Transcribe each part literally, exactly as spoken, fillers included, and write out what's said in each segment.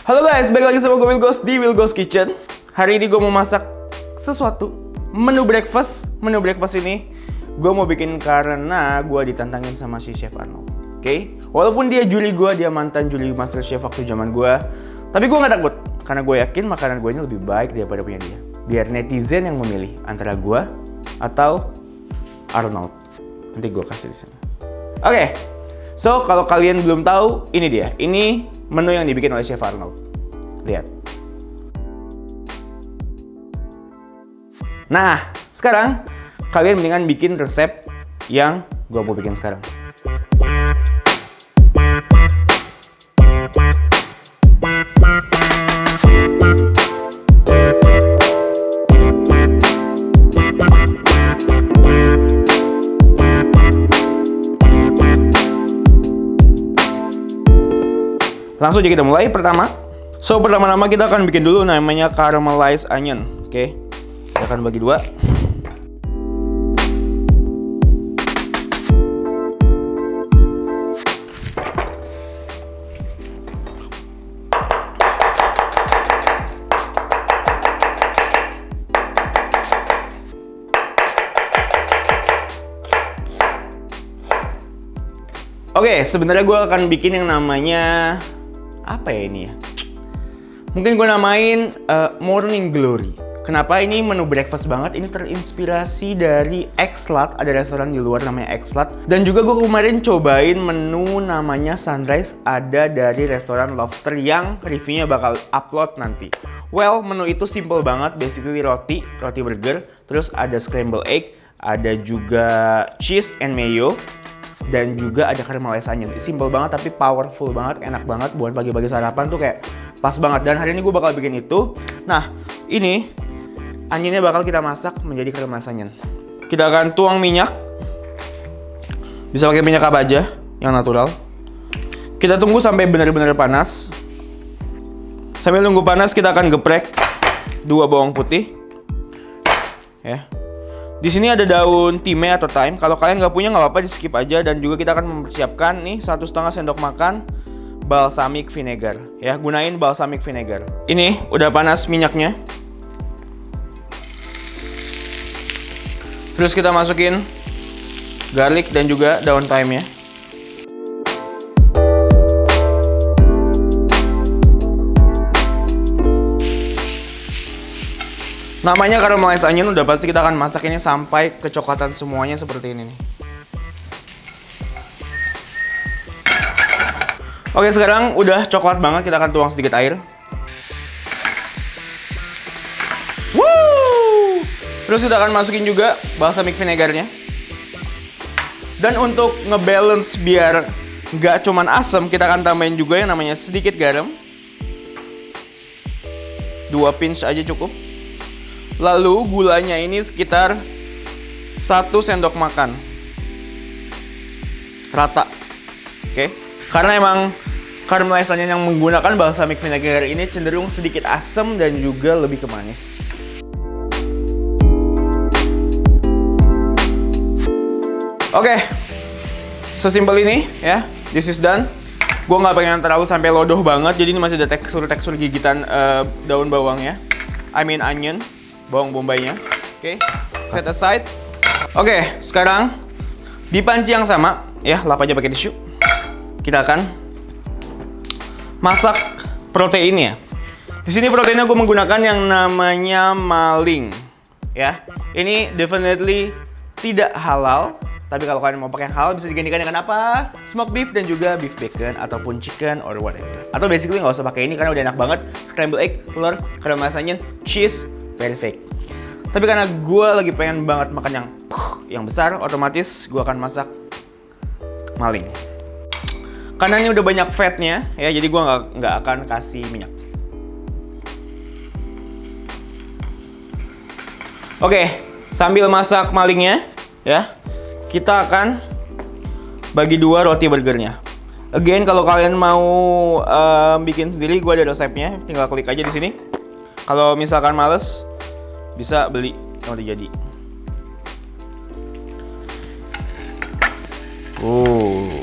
Halo guys, balik lagi sama gue Willgoz di Willgoz Kitchen. Hari ini gue mau masak sesuatu menu breakfast. Menu breakfast ini gue mau bikin karena gue ditantangin sama si Chef Arnold. Oke, okay? Walaupun dia juri gue, dia mantan juri Master Chef waktu zaman gue, tapi gue nggak takut karena gue yakin makanan gue ini lebih baik daripada punya dia. Biar netizen yang memilih antara gue atau Arnold. Nanti gue kasih di sana. Oke, okay. So kalau kalian belum tahu, ini dia. Ini menu yang dibikin oleh Chef Arnold. Lihat. Nah, sekarang kalian mendingan bikin resep yang gue mau bikin sekarang. Langsung aja kita mulai. Pertama, so pertama-tama kita akan bikin dulu namanya caramelized onion. Oke, kita akan bagi dua. Oke, sebenarnya gue akan bikin yang namanya apa ya ini ya? Mungkin gue namain uh, Morning Glory. Kenapa ini menu breakfast banget? Ini terinspirasi dari Egg Slut. Ada restoran di luar namanya Egg Slut. Dan juga gue kemarin cobain menu namanya Sunrise. Ada dari restoran Lovester yang reviewnya bakal upload nanti. Well, menu itu simple banget. Basically roti, roti burger. Terus ada scrambled egg. Ada juga cheese and mayo. Dan juga ada caramelized onion. Simple banget tapi powerful banget, enak banget buat pagi-pagi sarapan tuh kayak pas banget. Dan hari ini gue bakal bikin itu. Nah, ini anginnya bakal kita masak menjadi caramelized onion. Kita akan tuang minyak. Bisa pakai minyak apa aja yang natural. Kita tunggu sampai benar-benar panas. Sambil nunggu panas kita akan geprek dua bawang putih. Ya. Di sini ada daun thyme atau thyme. Kalau kalian nggak punya nggak apa-apa, di skip aja. Dan juga kita akan mempersiapkan nih satu setengah sendok makan balsamic vinegar. Ya, gunain balsamic vinegar. Ini udah panas minyaknya. Terus kita masukin garlic dan juga daun thyme ya. Namanya caramelized onion, udah pasti kita akan masaknya sampai kecoklatan semuanya seperti ini nih. Oke, sekarang udah coklat banget, kita akan tuang sedikit air. Woo! Terus kita akan masukin juga balsamic vinegarnya. Dan untuk ngebalance biar nggak cuman asam, kita akan tambahin juga yang namanya sedikit garam. Dua pinch aja cukup. Lalu gulanya ini sekitar satu sendok makan rata. Oke, okay. Karena emang caramelized onion yang menggunakan balsamic vinegar ini cenderung sedikit asam dan juga lebih ke manis. Oke, okay. Sesimpel ini ya, this is done. Gue nggak pengen terlalu sampai lodoh banget, jadi ini masih ada tekstur-tekstur gigitan uh, daun bawangnya, I mean onion. Bawang bombaynya. Oke, okay. Set aside. Oke, okay, sekarang di panci yang sama, ya lap aja pakai tisu. Kita akan masak proteinnya. Di sini proteinnya gue menggunakan yang namanya maling. Ya, ini definitely tidak halal. Tapi kalau kalian mau pakai yang halal bisa digantikan dengan apa? Smoked beef dan juga beef bacon ataupun chicken or whatever. Atau basically nggak usah pakai ini karena udah enak banget. Scrambled egg, telur, caramelized onion, cheese. Perfect. Tapi karena gue lagi pengen banget makan yang yang besar, otomatis gue akan masak maling. Karena ini udah banyak fatnya, ya jadi gue nggak nggak akan kasih minyak. Oke, sambil masak malingnya, ya kita akan bagi dua roti burgernya. Again, kalau kalian mau uh, bikin sendiri, gue ada resepnya, tinggal klik aja di sini. Kalau misalkan males, bisa beli yang udah jadi. Oh,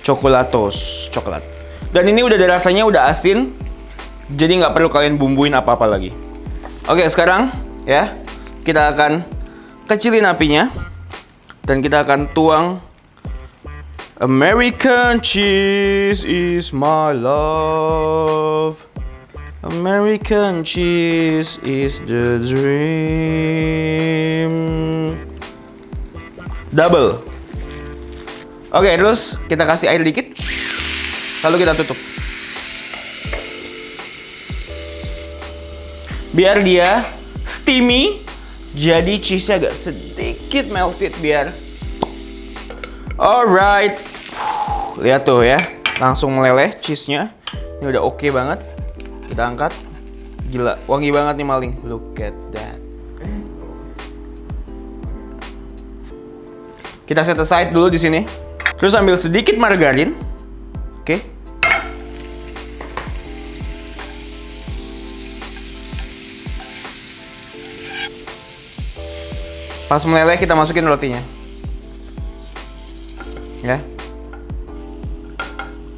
Chocolatos coklat. Dan ini udah ada rasanya, udah asin, jadi nggak perlu kalian bumbuin apa-apa lagi. Oke, sekarang ya kita akan kecilin apinya dan kita akan tuang American cheese is my love, American cheese is the dream, double. Oke, terus kita kasih air dikit, lalu kita tutup biar dia steamy, jadi cheese-nya agak sedikit melted biar. Alright, lihat tuh ya, langsung meleleh cheese-nya. Ini udah oke okay banget. Kita angkat, gila, wangi banget nih maling. Look at that. Kita set aside dulu di sini. Terus ambil sedikit margarin, oke? Okay. Pas meleleh kita masukin rotinya, ya,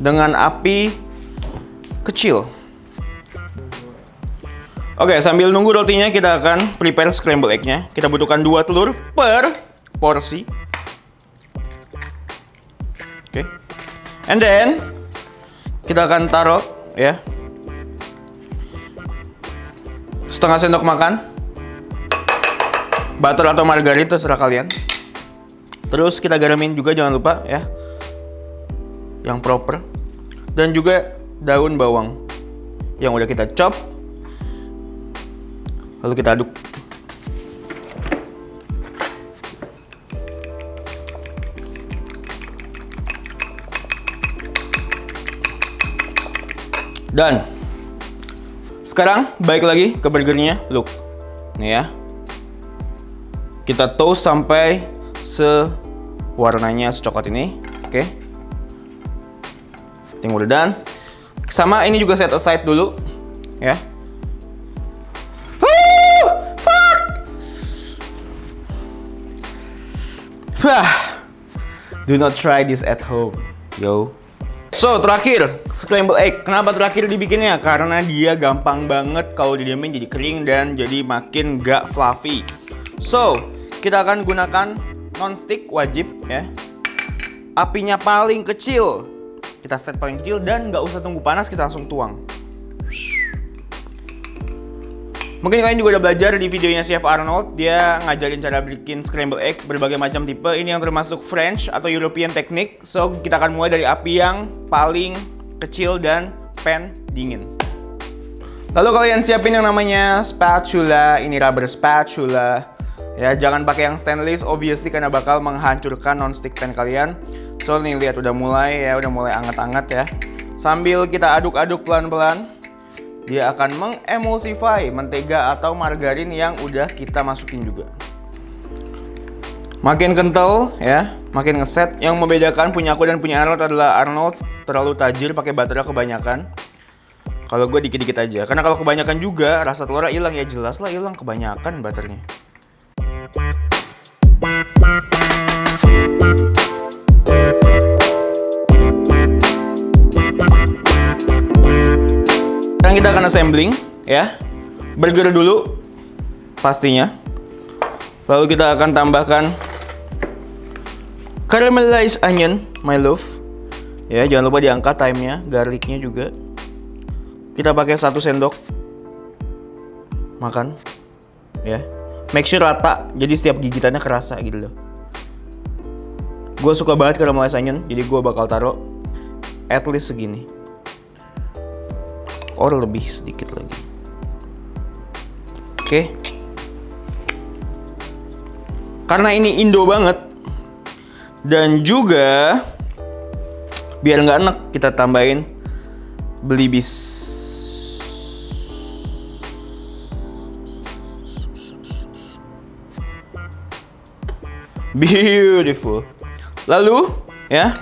dengan api kecil. Oke, sambil nunggu rotinya kita akan prepare scramble egg-nya. Kita butuhkan dua telur per porsi. Oke, and then kita akan taruh ya setengah sendok makan butter atau margarin, terserah kalian. Terus kita garamin juga, jangan lupa ya, yang proper. Dan juga daun bawang yang udah kita chop, lalu kita aduk. Dan sekarang balik lagi ke burgernya, look nih ya. Kita toast sampai sewarnanya secoklat ini, oke? Okay. Tinggal dan sama ini juga set aside dulu, ya. Woo! Fuck! Do not try this at home, yo. So terakhir scramble egg. Kenapa terakhir dibikinnya? Karena dia gampang banget kalau didiamin jadi kering dan jadi makin gak fluffy. So, kita akan gunakan non-stick wajib ya. Apinya paling kecil. Kita set paling kecil dan nggak usah tunggu panas, kita langsung tuang. Mungkin kalian juga udah belajar di videonya Chef Arnold. Dia ngajarin cara bikin scramble egg berbagai macam tipe. Ini yang termasuk French atau European teknik. So, kita akan mulai dari api yang paling kecil dan pan dingin. Lalu kalian siapin yang namanya spatula. Ini rubber spatula. Ya, jangan pakai yang stainless, obviously karena bakal menghancurkan non-stick pan kalian. So nih lihat udah mulai ya, udah mulai anget-anget ya. Sambil kita aduk-aduk pelan-pelan, dia akan mengemulsify mentega atau margarin yang udah kita masukin juga. Makin kental ya, makin ngeset. Yang membedakan punya aku dan punya Arnold adalah Arnold terlalu tajir pakai butternya kebanyakan. Kalau gue dikit-dikit aja, karena kalau kebanyakan juga rasa telurnya hilang ya, jelas lah hilang kebanyakan butternya. Sekarang kita akan assembling ya, burger dulu pastinya. Lalu kita akan tambahkan caramelized onion, my love. Ya, jangan lupa diangkat thyme-nya, garlic-nya juga. Kita pakai satu sendok makan ya. Make sure rata, jadi setiap gigitannya kerasa gitu loh. Gue suka banget caramelized onion, jadi gue bakal taruh at least segini or lebih sedikit lagi. Oke okay. Karena ini Indo banget dan juga biar nggak enek kita tambahin belibis. Beautiful. Lalu ya,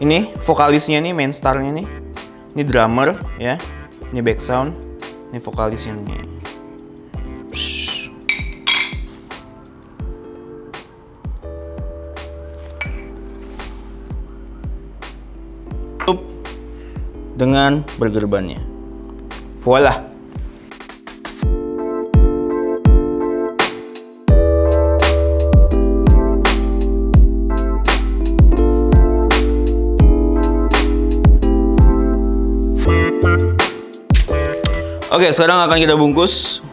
ini vokalisnya nih, main star-nya nih. Ini drummer ya. Ini back sound. Ini vokalisnya nih. Psh. tutup dengan burger bunnya. Voila. Oke, sekarang akan kita bungkus.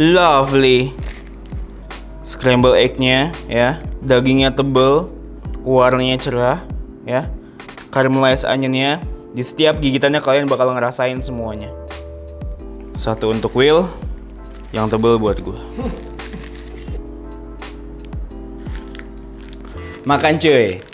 Lovely. Scramble egg-nya ya, dagingnya tebel, warnanya cerah ya. Caramelized onion-nya, di setiap gigitannya kalian bakal ngerasain semuanya. Satu untuk Will, yang tebel buat gue. Makan cuy.